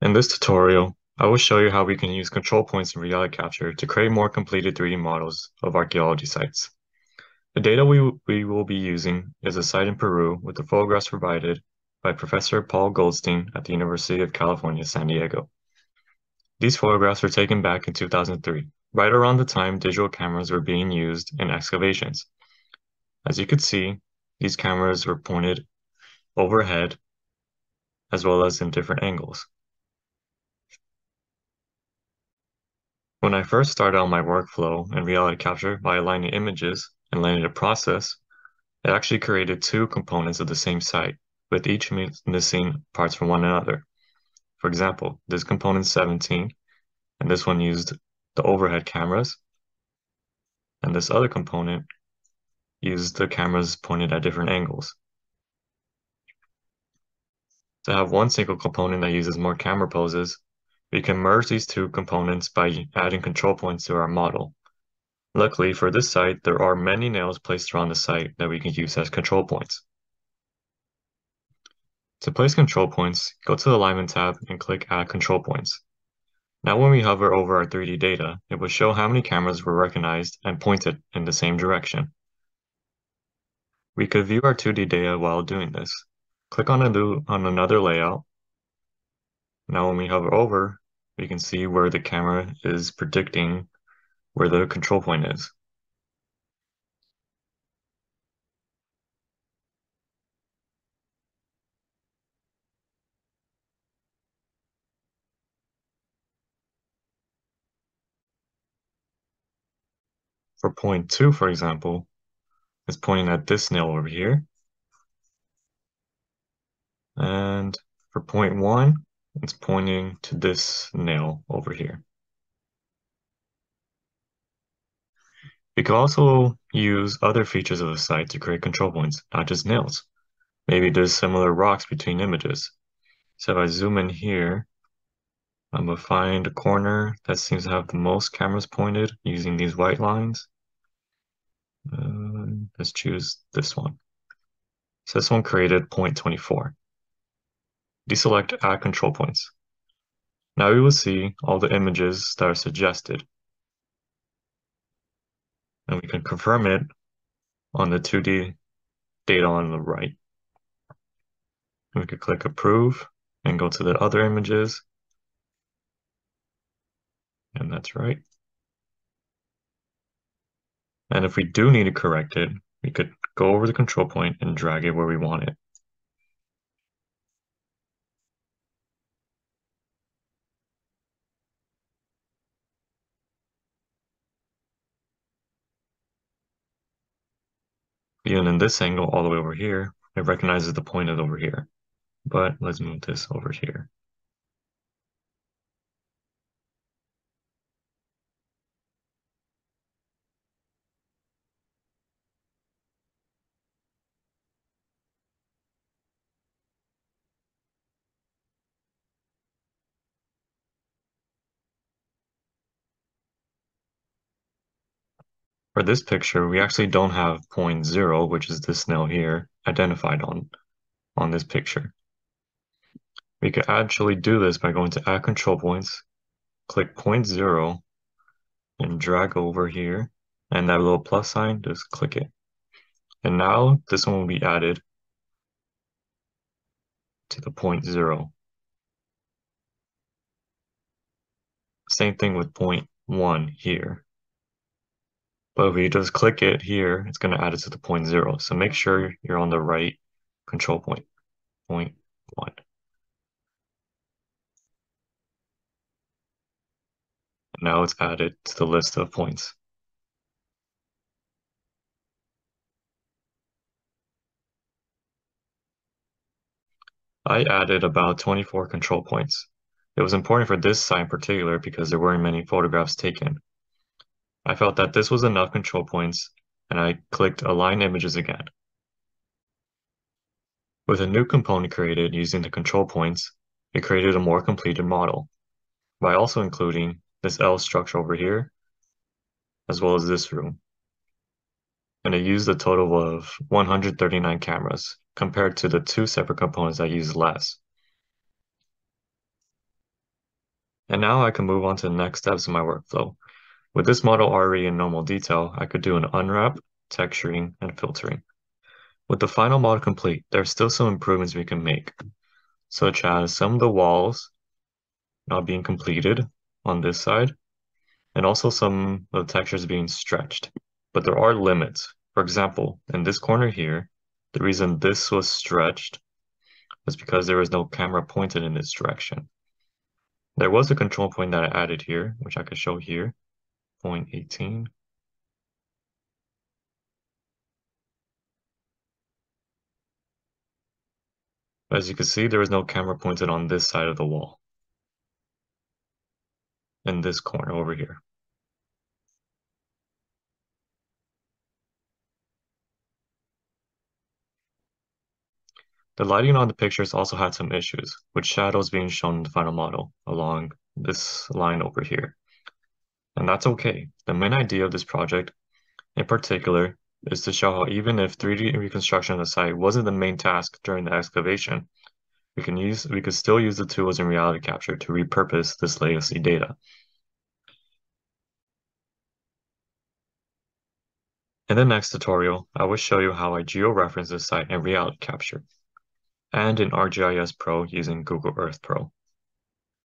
In this tutorial, I will show you how we can use control points in RealityCapture to create more completed 3D models of archaeology sites. The data we will be using is a site in Peru with the photographs provided by Professor Paul Goldstein at the University of California, San Diego. These photographs were taken back in 2003, right around the time digital cameras were being used in excavations. As you could see, these cameras were pointed overhead as well as in different angles. When I first started on my workflow in RealityCapture by aligning images and landing a process, it actually created two components of the same site, with each missing parts from one another. For example, this component 17, and this one used the overhead cameras, and this other component used the cameras pointed at different angles. To have one single component that uses more camera poses, we can merge these two components by adding control points to our model. Luckily for this site, there are many nails placed around the site that we can use as control points. To place control points, go to the Alignment tab and click Add Control Points. Now when we hover over our 3D data, it will show how many cameras were recognized and pointed in the same direction. We could view our 2D data while doing this. Click on another layout. Now when we hover over, we can see where the camera is predicting where the control point is. For point 2, for example, it's pointing at this nail over here. And for point 1, it's pointing to this nail over here. You can also use other features of the site to create control points, not just nails. Maybe there's similar rocks between images. So if I zoom in here, I'm going to find a corner that seems to have the most cameras pointed using these white lines. Let's choose this one. So this one created 0.24. Deselect Add Control Points. Now we will see all the images that are suggested. And we can confirm it on the 2D data on the right. We could click Approve and go to the other images. And that's right. And if we do need to correct it, we could go over the control point and drag it where we want it. Even in this angle all the way over here, it recognizes the point of over here. But let's move this over here. For this picture, we actually don't have point 0, which is this nail here, identified on this picture. We could actually do this by going to Add Control Points, click point 0, and drag over here, and that little plus sign, just click it. And now this one will be added to the point 0. Same thing with point 1 here. But if you just click it here, it's going to add it to the point 0. So make sure you're on the right control point, point 1. And now it's added to the list of points. I added about 24 control points. It was important for this site in particular because there weren't many photographs taken. I felt that this was enough control points, and I clicked Align Images again. With a new component created using the control points, it created a more completed model, by also including this L structure over here, as well as this room. And it used a total of 139 cameras, compared to the two separate components that used less. And now I can move on to the next steps in my workflow. With this model already in normal detail, I could do an unwrap, texturing, and filtering. With the final model complete, there are still some improvements we can make, such as some of the walls not being completed on this side, and also some of the textures being stretched. But there are limits. For example, in this corner here, the reason this was stretched was because there was no camera pointed in this direction. There was a control point that I added here, which I could show here, 0.18. As you can see, there is no camera pointed on this side of the wall, in this corner over here. The lighting on the pictures also had some issues, with shadows being shown in the final model along this line over here. And that's okay. The main idea of this project in particular is to show how even if 3D reconstruction of the site wasn't the main task during the excavation, we could still use the tools in RealityCapture to repurpose this legacy data. In the next tutorial, I will show you how I geo-reference this site in RealityCapture and in ArcGIS Pro using Google Earth Pro.